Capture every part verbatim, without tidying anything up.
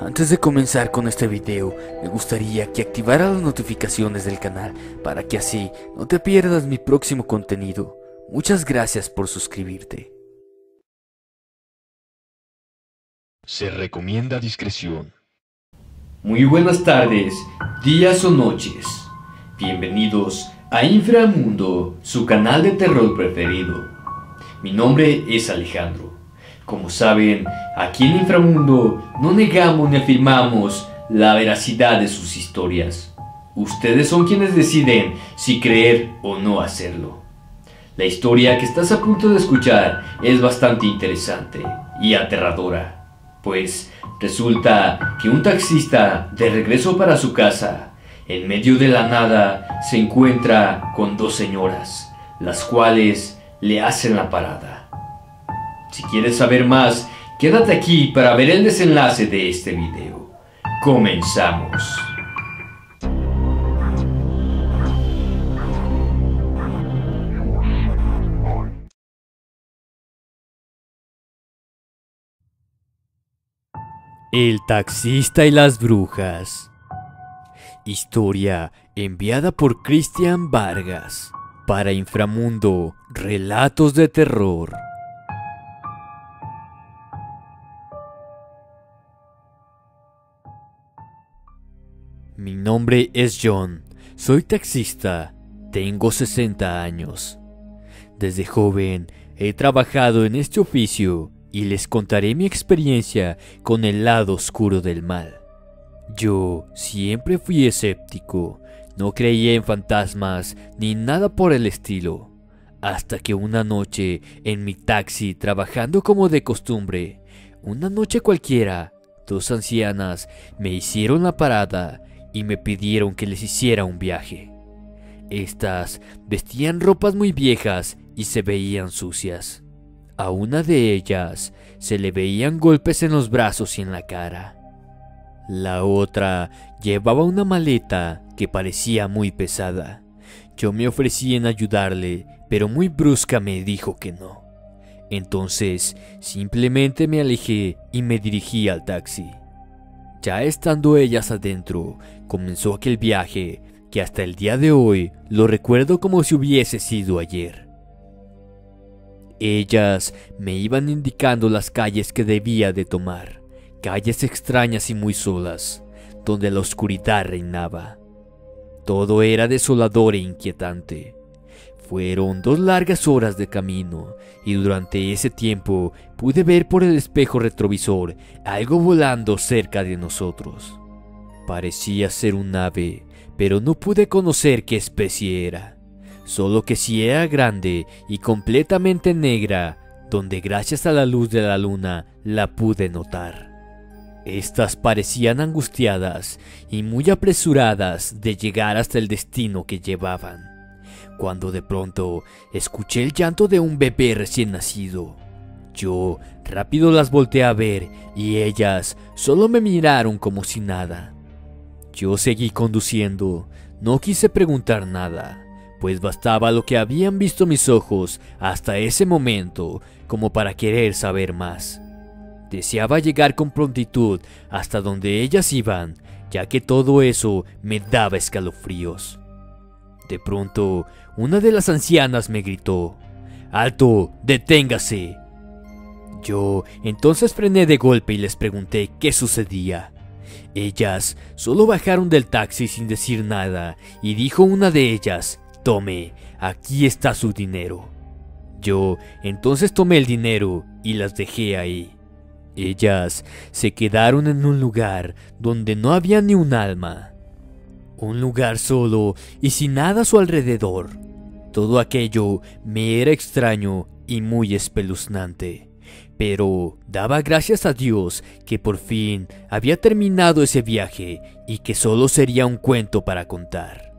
Antes de comenzar con este video, me gustaría que activaras las notificaciones del canal para que así no te pierdas mi próximo contenido. Muchas gracias por suscribirte. Se recomienda discreción. Muy buenas tardes, días o noches. Bienvenidos a Inframundo, su canal de terror preferido. Mi nombre es Alejandro. Como saben, aquí en Inframundo no negamos ni afirmamos la veracidad de sus historias. Ustedes son quienes deciden si creer o no hacerlo. La historia que estás a punto de escuchar es bastante interesante y aterradora, pues resulta que un taxista de regreso para su casa, en medio de la nada, se encuentra con dos señoras, las cuales le hacen la parada. Si quieres saber más, quédate aquí para ver el desenlace de este video. Comenzamos. El taxista y las brujas. Historia enviada por Cristian Vargas para Inframundo Relatos de Terror. Mi nombre es John, soy taxista, tengo sesenta años. Desde joven he trabajado en este oficio y les contaré mi experiencia con el lado oscuro del mal. Yo siempre fui escéptico, no creía en fantasmas ni nada por el estilo, hasta que una noche en mi taxi trabajando como de costumbre, una noche cualquiera, dos ancianas me hicieron la parada y me pidieron que les hiciera un viaje. Estas vestían ropas muy viejas y se veían sucias. A una de ellas se le veían golpes en los brazos y en la cara. La otra llevaba una maleta que parecía muy pesada. Yo me ofrecí en ayudarle, pero muy brusca me dijo que no. Entonces simplemente me alejé y me dirigí al taxi. Ya estando ellas adentro, comenzó aquel viaje que hasta el día de hoy lo recuerdo como si hubiese sido ayer. Ellas me iban indicando las calles que debía de tomar, calles extrañas y muy solas, donde la oscuridad reinaba. Todo era desolador e inquietante. Fueron dos largas horas de camino y durante ese tiempo pude ver por el espejo retrovisor algo volando cerca de nosotros. Parecía ser un ave, pero no pude conocer qué especie era, solo que sí era grande y completamente negra, donde gracias a la luz de la luna la pude notar. Estas parecían angustiadas y muy apresuradas de llegar hasta el destino que llevaban, cuando de pronto escuché el llanto de un bebé recién nacido. Yo rápido las volteé a ver y ellas solo me miraron como si nada. Yo seguí conduciendo, no quise preguntar nada, pues bastaba lo que habían visto mis ojos hasta ese momento como para querer saber más. Deseaba llegar con prontitud hasta donde ellas iban, ya que todo eso me daba escalofríos. De pronto, una de las ancianas me gritó: ¡Alto! ¡Deténgase! Yo entonces frené de golpe y les pregunté qué sucedía. Ellas solo bajaron del taxi sin decir nada y dijo una de ellas: ¡Tome! ¡Aquí está su dinero! Yo entonces tomé el dinero y las dejé ahí. Ellas se quedaron en un lugar donde no había ni un alma. Un lugar solo y sin nada a su alrededor. Todo aquello me era extraño y muy espeluznante, pero daba gracias a Dios que por fin había terminado ese viaje y que solo sería un cuento para contar.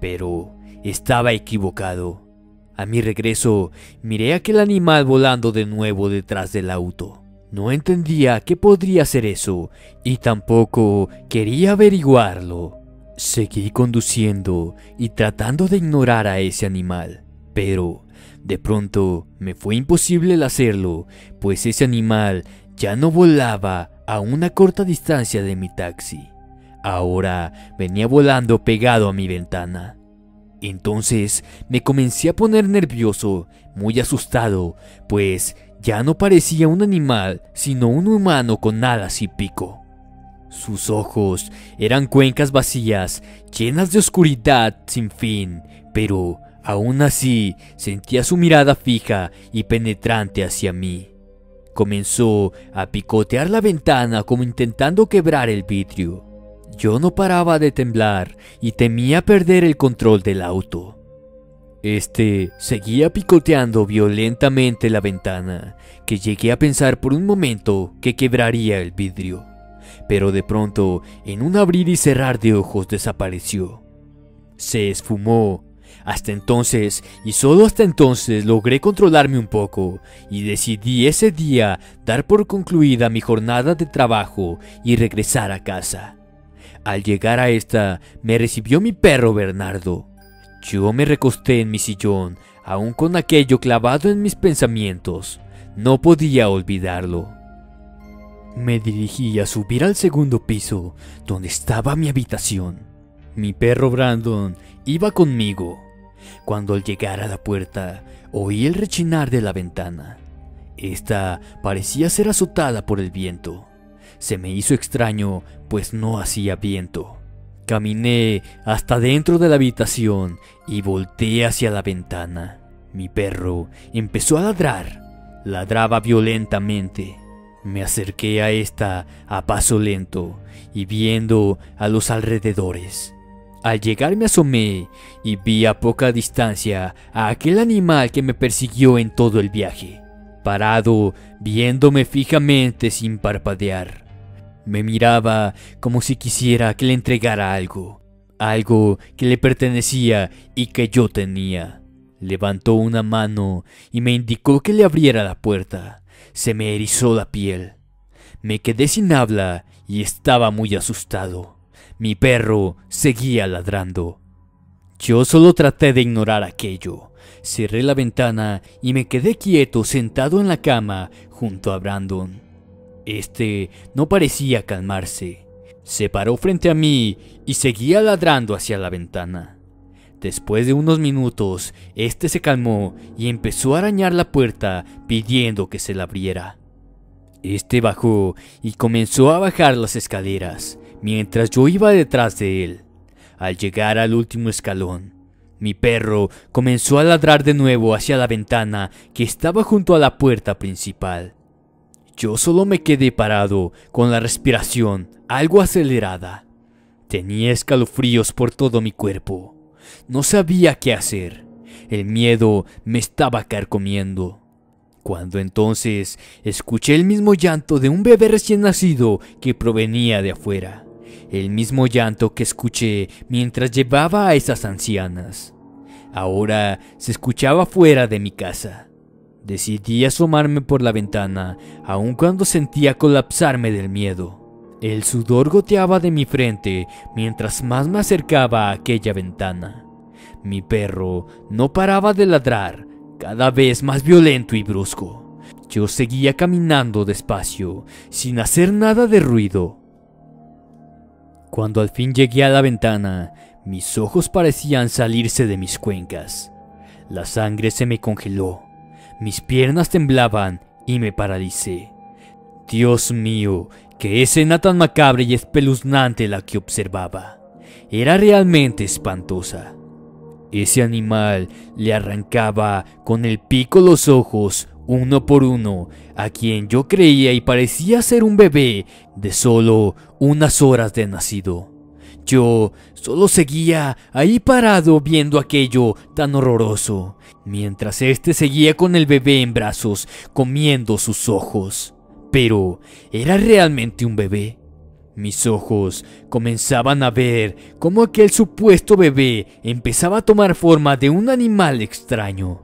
Pero estaba equivocado. A mi regreso, miré aquel animal volando de nuevo detrás del auto. No entendía qué podría ser eso y tampoco quería averiguarlo. Seguí conduciendo y tratando de ignorar a ese animal, pero de pronto me fue imposible el hacerlo, pues ese animal ya no volaba a una corta distancia de mi taxi. Ahora venía volando pegado a mi ventana. Entonces me comencé a poner nervioso, muy asustado, pues ya no parecía un animal, sino un humano con alas y pico. Sus ojos eran cuencas vacías, llenas de oscuridad sin fin, pero aún así sentía su mirada fija y penetrante hacia mí. Comenzó a picotear la ventana como intentando quebrar el vidrio. Yo no paraba de temblar y temía perder el control del auto. Este seguía picoteando violentamente la ventana, que llegué a pensar por un momento que quebraría el vidrio, pero de pronto, en un abrir y cerrar de ojos, desapareció. Se esfumó. Hasta entonces, y solo hasta entonces, logré controlarme un poco, y decidí ese día dar por concluida mi jornada de trabajo y regresar a casa. Al llegar a esta, me recibió mi perro Bernardo. Yo me recosté en mi sillón, aún con aquello clavado en mis pensamientos. No podía olvidarlo. Me dirigí a subir al segundo piso, donde estaba mi habitación. Mi perro Brandon iba conmigo. Cuando al llegar a la puerta, oí el rechinar de la ventana. Esta parecía ser azotada por el viento. Se me hizo extraño, pues no hacía viento. Caminé hasta dentro de la habitación y volteé hacia la ventana. Mi perro empezó a ladrar. Ladraba violentamente. Me acerqué a esta a paso lento y viendo a los alrededores. Al llegar me asomé y vi a poca distancia a aquel animal que me persiguió en todo el viaje, parado viéndome fijamente sin parpadear. Me miraba como si quisiera que le entregara algo, algo que le pertenecía y que yo tenía. Levantó una mano y me indicó que le abriera la puerta. Se me erizó la piel. Me quedé sin habla y estaba muy asustado. Mi perro seguía ladrando. Yo solo traté de ignorar aquello. Cerré la ventana y me quedé quieto sentado en la cama junto a Brandon. Este no parecía calmarse. Se paró frente a mí y seguía ladrando hacia la ventana. Después de unos minutos, este se calmó y empezó a arañar la puerta pidiendo que se la abriera. Este bajó y comenzó a bajar las escaleras, mientras yo iba detrás de él. Al llegar al último escalón, mi perro comenzó a ladrar de nuevo hacia la ventana que estaba junto a la puerta principal. Yo solo me quedé parado, con la respiración algo acelerada. Tenía escalofríos por todo mi cuerpo. No sabía qué hacer. El miedo me estaba carcomiendo. Cuando entonces escuché el mismo llanto de un bebé recién nacido que provenía de afuera. El mismo llanto que escuché mientras llevaba a esas ancianas. Ahora se escuchaba fuera de mi casa. Decidí asomarme por la ventana, aun cuando sentía colapsarme del miedo. El sudor goteaba de mi frente mientras más me acercaba a aquella ventana. Mi perro no paraba de ladrar, cada vez más violento y brusco. Yo seguía caminando despacio, sin hacer nada de ruido. Cuando al fin llegué a la ventana, mis ojos parecían salirse de mis cuencas. La sangre se me congeló, mis piernas temblaban y me paralicé. Dios mío, qué escena tan macabra y espeluznante la que observaba. Era realmente espantosa. Ese animal le arrancaba con el pico los ojos, uno por uno, a quien yo creía y parecía ser un bebé de solo unas horas de nacido. Yo solo seguía ahí parado viendo aquello tan horroroso, mientras este seguía con el bebé en brazos, comiendo sus ojos. Pero, ¿era realmente un bebé? Mis ojos comenzaban a ver cómo aquel supuesto bebé empezaba a tomar forma de un animal extraño.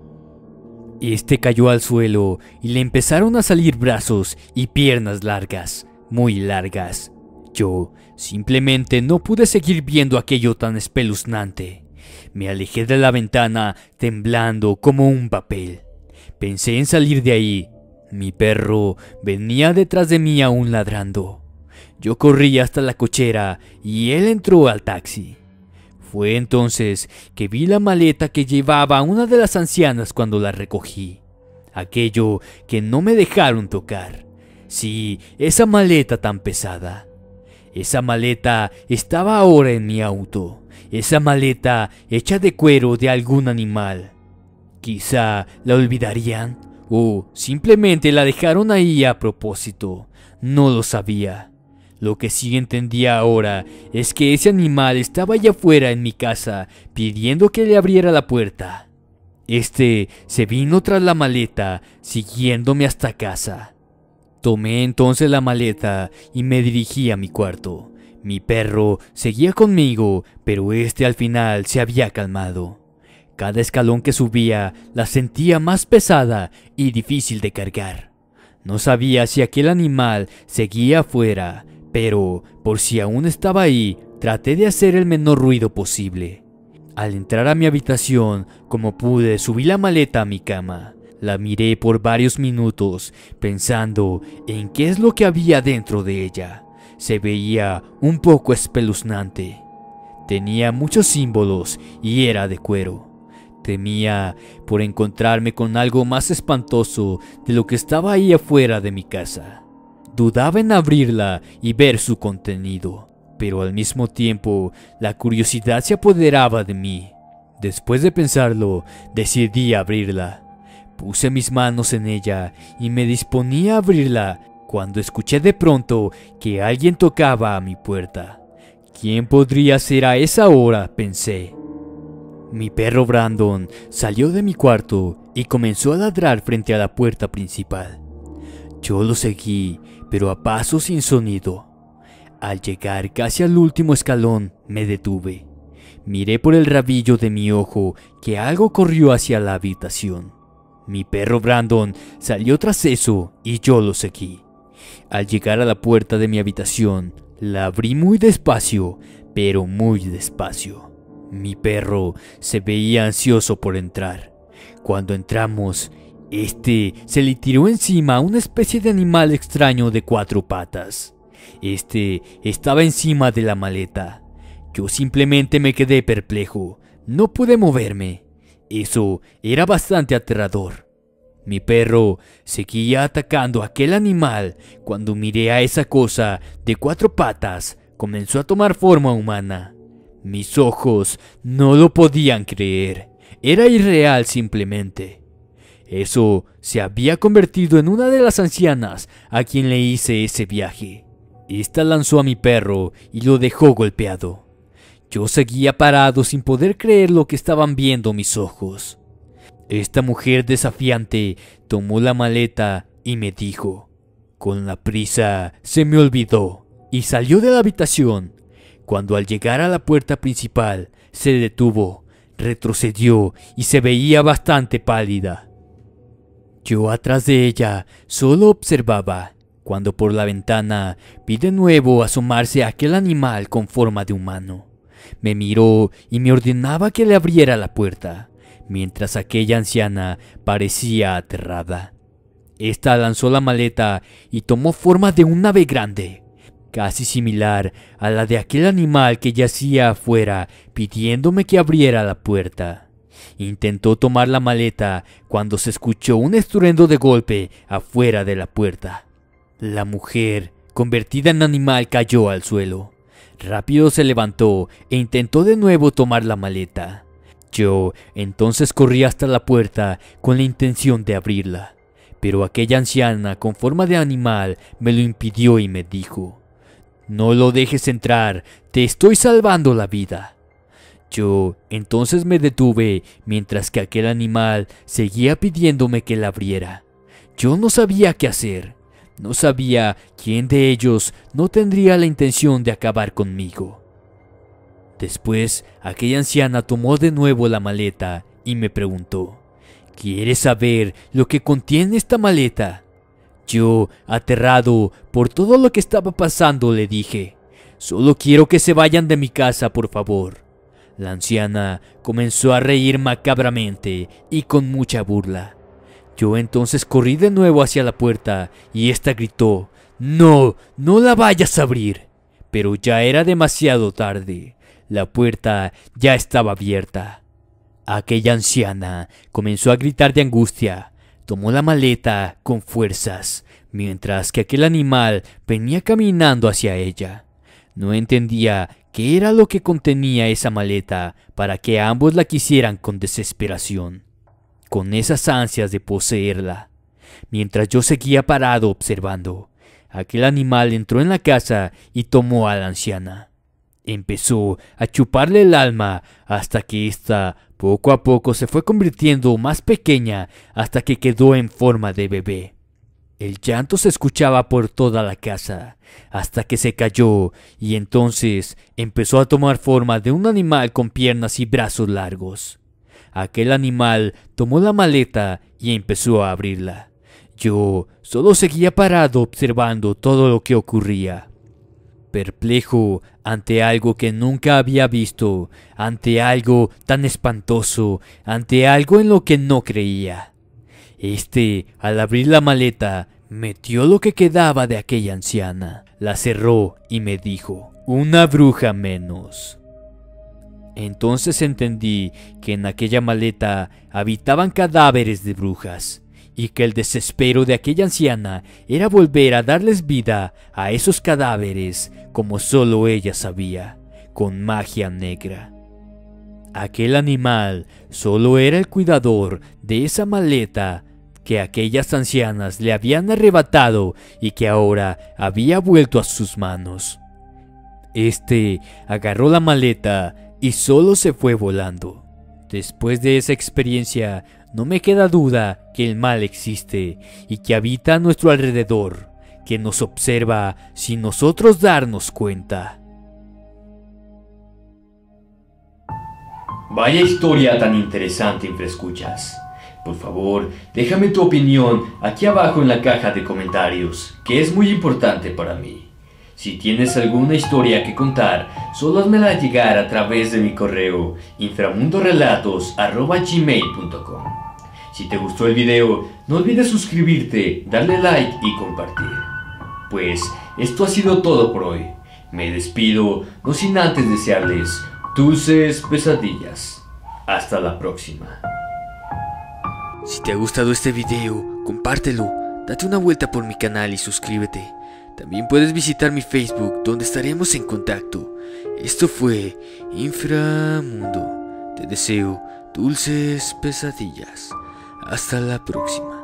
Este cayó al suelo y le empezaron a salir brazos y piernas largas, muy largas. Yo simplemente no pude seguir viendo aquello tan espeluznante. Me alejé de la ventana temblando como un papel. Pensé en salir de ahí. Mi perro venía detrás de mí aún ladrando. Yo corrí hasta la cochera y él entró al taxi. Fue entonces que vi la maleta que llevaba una de las ancianas cuando la recogí. Aquello que no me dejaron tocar. Sí, esa maleta tan pesada. Esa maleta estaba ahora en mi auto. Esa maleta hecha de cuero de algún animal. Quizá la olvidarían o simplemente la dejaron ahí a propósito. No lo sabía. Lo que sí entendía ahora es que ese animal estaba allá afuera en mi casa pidiendo que le abriera la puerta. Este se vino tras la maleta siguiéndome hasta casa. Tomé entonces la maleta y me dirigí a mi cuarto. Mi perro seguía conmigo, pero este al final se había calmado. Cada escalón que subía la sentía más pesada y difícil de cargar. No sabía si aquel animal seguía afuera, pero por si aún estaba ahí, traté de hacer el menor ruido posible. Al entrar a mi habitación, como pude, subí la maleta a mi cama. La miré por varios minutos, pensando en qué es lo que había dentro de ella. Se veía un poco espeluznante. Tenía muchos símbolos y era de cuero. Temía por encontrarme con algo más espantoso de lo que estaba ahí afuera de mi casa. Dudaba en abrirla y ver su contenido, pero al mismo tiempo la curiosidad se apoderaba de mí. Después de pensarlo, decidí abrirla. Puse mis manos en ella y me disponía a abrirla cuando escuché de pronto que alguien tocaba a mi puerta. ¿Quién podría ser a esa hora?, pensé. Mi perro Brandon salió de mi cuarto y comenzó a ladrar frente a la puerta principal. Yo lo seguí, pero a paso sin sonido. Al llegar casi al último escalón, me detuve. Miré por el rabillo de mi ojo que algo corrió hacia la habitación. Mi perro Brandon salió tras eso y yo lo seguí. Al llegar a la puerta de mi habitación, la abrí muy despacio, pero muy despacio. Mi perro se veía ansioso por entrar. Cuando entramos, este se le tiró encima a una especie de animal extraño de cuatro patas. Este estaba encima de la maleta. Yo simplemente me quedé perplejo. No pude moverme. Eso era bastante aterrador. Mi perro seguía atacando a aquel animal cuando miré a esa cosa de cuatro patas comenzó a tomar forma humana. Mis ojos no lo podían creer. Era irreal simplemente. Eso se había convertido en una de las ancianas a quien le hice ese viaje. Esta lanzó a mi perro y lo dejó golpeado. Yo seguía parado sin poder creer lo que estaban viendo mis ojos. Esta mujer desafiante tomó la maleta y me dijo. Con la prisa se me olvidó y salió de la habitación. Cuando al llegar a la puerta principal se detuvo, retrocedió y se veía bastante pálida. Yo atrás de ella solo observaba, cuando por la ventana vi de nuevo asomarse a aquel animal con forma de humano. Me miró y me ordenaba que le abriera la puerta, mientras aquella anciana parecía aterrada. Esta lanzó la maleta y tomó forma de un ave grande, casi similar a la de aquel animal que yacía afuera pidiéndome que abriera la puerta. Intentó tomar la maleta cuando se escuchó un estruendo de golpe afuera de la puerta. La mujer, convertida en animal, cayó al suelo. Rápido se levantó e intentó de nuevo tomar la maleta. Yo entonces corrí hasta la puerta con la intención de abrirla, pero aquella anciana con forma de animal me lo impidió y me dijo: «No lo dejes entrar, te estoy salvando la vida». Yo entonces me detuve mientras que aquel animal seguía pidiéndome que la abriera. Yo no sabía qué hacer. No sabía quién de ellos no tendría la intención de acabar conmigo. Después, aquella anciana tomó de nuevo la maleta y me preguntó: ¿Quieres saber lo que contiene esta maleta? Yo, aterrado por todo lo que estaba pasando, le dije: Solo quiero que se vayan de mi casa, por favor. La anciana comenzó a reír macabramente y con mucha burla. Yo entonces corrí de nuevo hacia la puerta y ésta gritó: No, no la vayas a abrir. Pero ya era demasiado tarde. La puerta ya estaba abierta. Aquella anciana comenzó a gritar de angustia. Tomó la maleta con fuerzas, mientras que aquel animal venía caminando hacia ella. No entendía qué era lo que contenía esa maleta para que ambos la quisieran con desesperación, con esas ansias de poseerla. Mientras yo seguía parado observando, aquel animal entró en la casa y tomó a la anciana. Empezó a chuparle el alma hasta que ésta poco a poco se fue convirtiendo más pequeña hasta que quedó en forma de bebé. El llanto se escuchaba por toda la casa hasta que se cayó y entonces empezó a tomar forma de un animal con piernas y brazos largos. Aquel animal tomó la maleta y empezó a abrirla. Yo solo seguía parado observando todo lo que ocurría, perplejo ante algo que nunca había visto, ante algo tan espantoso, ante algo en lo que no creía. Este, al abrir la maleta, metió lo que quedaba de aquella anciana, la cerró y me dijo: una bruja menos. Entonces entendí que en aquella maleta habitaban cadáveres de brujas, y que el desespero de aquella anciana era volver a darles vida a esos cadáveres como solo ella sabía, con magia negra. Aquel animal solo era el cuidador de esa maleta que aquellas ancianas le habían arrebatado y que ahora había vuelto a sus manos. Este agarró la maleta y solo se fue volando. Después de esa experiencia, no me queda duda que el mal existe y que habita a nuestro alrededor, que nos observa sin nosotros darnos cuenta. Vaya historia tan interesante, Infraescuchas. Por favor, déjame tu opinión aquí abajo en la caja de comentarios, que es muy importante para mí. Si tienes alguna historia que contar, solo házmela llegar a través de mi correo inframundorelatos arroba gmail punto com. Si te gustó el video, no olvides suscribirte, darle like y compartir. Pues esto ha sido todo por hoy. Me despido, no sin antes desearles dulces pesadillas. Hasta la próxima. Si te ha gustado este video, compártelo, date una vuelta por mi canal y suscríbete. También puedes visitar mi Facebook, donde estaremos en contacto. Esto fue Inframundo. Te deseo dulces pesadillas. Hasta la próxima.